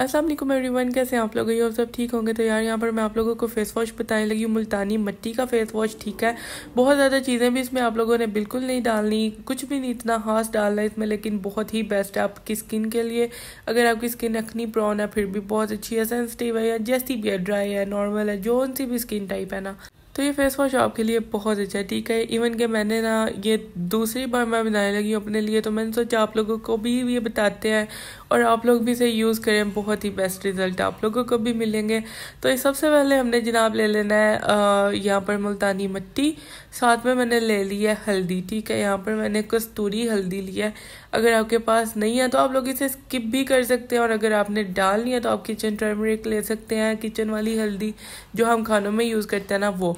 अस्सलाम वालेकुम एवरीवन, कैसे आप लोग? ये सब ठीक होंगे। तो यार यहाँ पर मैं आप लोगों को फ़ेस वॉश बताने लगी हूँ, मुल्तानी मिट्टी का फ़ेस वॉश। ठीक है, बहुत ज़्यादा चीज़ें भी इसमें आप लोगों ने बिल्कुल नहीं डालनी, कुछ भी नहीं इतना खास डालना इसमें, लेकिन बहुत ही बेस्ट है आपकी स्किन के लिए। अगर आपकी स्किन एक्नी प्रॉन है फिर भी बहुत अच्छी है, सेंसिटिव है या जैसी भी है, ड्राई है, नॉर्मल है, जो सी भी स्किन टाइप है ना, तो ये फेस वॉश आपके लिए बहुत अच्छा है। ठीक है, इवन के मैंने ना ये दूसरी बार मैं बनाने लगी हूँ अपने लिए, तो मैंने सोचा आप लोगों को भी ये बताते हैं और आप लोग भी इसे यूज़ करें, बहुत ही बेस्ट रिजल्ट आप लोगों को भी मिलेंगे। तो ये सबसे पहले हमने जनाब ले लेना है यहाँ पर मुल्तानी मिट्टी, साथ में मैंने ले ली है हल्दी। ठीक है, यहाँ पर मैंने कस्तूरी हल्दी लिया है। अगर आपके पास नहीं है तो आप लोग इसे स्किप भी कर सकते हैं, और अगर आपने डालनी है तो आप किचन टर्मरिक ले सकते हैं, किचन वाली हल्दी जो हम खानों में यूज़ करते हैं ना, वो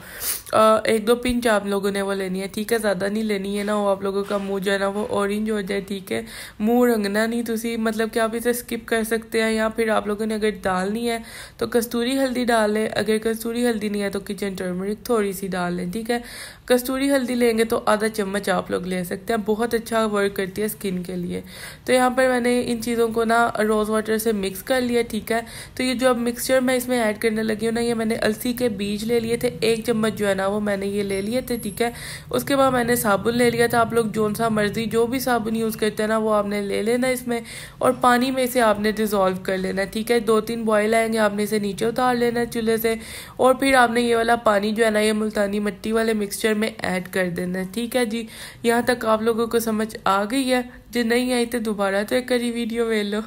एक दो पिंच आप लोगों ने वो लेनी है। ठीक है, ज़्यादा नहीं लेनी है, ना वो आप लोगों का मुंह जो है ना वो ऑरेंज हो जाए। ठीक है, मुंह रंगना नहीं, तुसी मतलब कि आप इसे स्किप कर सकते हैं, या फिर आप लोगों ने अगर डालनी है तो कस्तूरी हल्दी डाल लें, अगर कस्तूरी हल्दी नहीं है तो किचन टर्मरिक थोड़ी सी डाल लें। ठीक है, कस्तूरी हल्दी लेंगे तो आधा चम्मच आप लोग ले सकते हैं, बहुत अच्छा वर्क करती है स्किन के लिए। तो यहाँ पर मैंने इन चीज़ों को ना रोज़ वाटर से मिक्स कर लिया। ठीक है, तो ये जो अब मिक्सचर मैं इसमें ऐड करने लगी हूँ ना, ये मैंने अलसी के बीज ले लिए थे, एक चम्मच जो है ना वो मैंने ये ले लिए थे। ठीक है, उसके बाद मैंने साबुन ले लिया था, आप लोग जो सा मर्जी जो भी साबुन यूज़ करते हैं ना वो आपने ले लेना इसमें, और पानी में इसे आपने डिज़ोल्व कर लेना। ठीक है, 2-3 बॉयल आएंगे, आपने इसे नीचे उतार लेना चूल्हे से, और फिर आपने ये वाला पानी जो है ना ये मुल्तानी मिट्टी वाले मिक्सचर में ऐड कर देना है। ठीक है जी, यहाँ तक आप लोगों को समझ आ गई है? जो नहीं आई तो दोबारा तो एक करी वीडियो ले लो।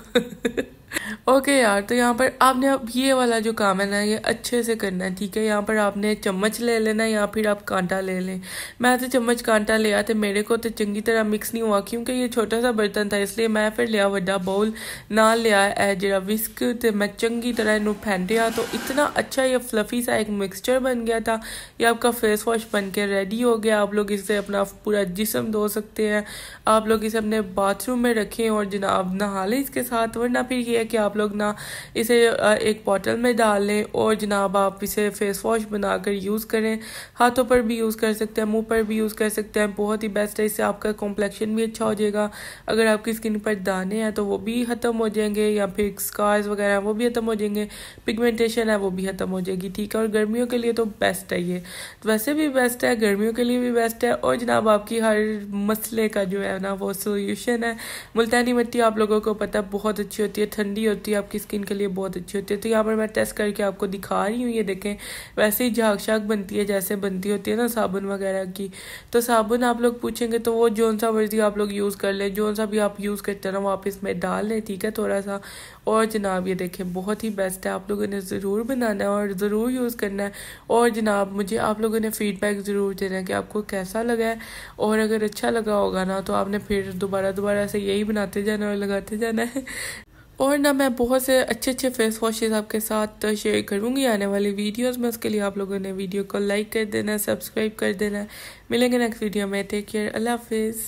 ओके यार, तो यहाँ पर आपने अब ये वाला जो काम है ना ये अच्छे से करना है। ठीक है, यहाँ पर आपने चम्मच ले लेना, या फिर आप कांटा ले लें। मैं तो चम्मच कांटा लिया था, मेरे को तो चंगी तरह मिक्स नहीं हुआ क्योंकि ये छोटा सा बर्तन था, इसलिए मैं फिर लिया वड्डा बाउल नाल लिया है जरा विस्क, तो मैं चंगी तरह इनू फेंटिया, तो इतना अच्छा ये फ्लफी सा एक मिक्सचर बन गया था। ये आपका फेस वॉश बन के रेडी हो गया। आप लोग इससे अपना पूरा जिस्म धो सकते हैं, आप लोग इसे अपने बाथरूम में रखें और जनाब नहा लें इसके साथ, वरना फिर ये कि आप लोग ना इसे एक बॉटल में डाल लें और जनाब आप इसे फेस वॉश बनाकर यूज़ करें। हाथों पर भी यूज़ कर सकते हैं, मुंह पर भी यूज़ कर सकते हैं, बहुत ही बेस्ट है। इससे आपका कॉम्प्लेक्शन भी अच्छा हो जाएगा, अगर आपकी स्किन पर दाने हैं तो वो भी ख़त्म हो जाएंगे, या फिर स्कार्स वगैरह वो भी ख़त्म हो जाएंगे, पिगमेंटेशन है वो भी ख़त्म हो जाएगी। ठीक है, और गर्मियों के लिए तो बेस्ट है, ये वैसे भी बेस्ट है, गर्मियों के लिए भी बेस्ट है, और जनाब आपकी हर मसले का जो है ना वो सोल्यूशन है। मुल्तानी मिट्टी आप लोगों को पता बहुत अच्छी होती है, ठंडी होती है, आपकी स्किन के लिए बहुत अच्छी होती है। तो यहाँ पर मैं टेस्ट करके आपको दिखा रही हूँ, ये देखें वैसे ही झाग शाग बनती है जैसे बनती होती है ना साबुन वगैरह की। तो साबुन आप लोग पूछेंगे तो वो जौन सा मर्जी आप लोग यूज़ कर लें, जौन सा भी आप यूज़ करते हैं ना वो आप इसमें डाल लें। ठीक है, थोड़ा सा, और जनाब ये देखें बहुत ही बेस्ट है, आप लोगों ने ज़रूर बनाना है और ज़रूर यूज़ करना है, और जनाब मुझे आप लोगों ने फ़ीडबैक ज़रूर देना है कि आपको कैसा लगा है, और अगर अच्छा लगा होगा ना तो आपने फिर दोबारा ऐसे यही बनाते जाना और लगाते जाना है। और ना मैं बहुत से अच्छे फेस वॉशेस आपके साथ शेयर करूँगी आने वाली वीडियोस में, उसके लिए आप लोगों ने वीडियो को लाइक कर देना, सब्सक्राइब कर देना। मिलेंगे नेक्स्ट वीडियो में, टेक केयर, अल्लाह हाफिज़।